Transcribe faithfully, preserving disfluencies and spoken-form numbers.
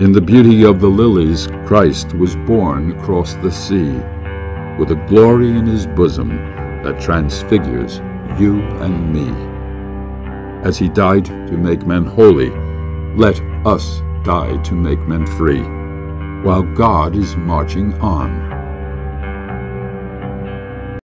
In the beauty of the lilies, Christ was born across the sea, with a glory in his bosom that transfigures you and me. As he died to make men holy, let us die to make men free, while God is marching on.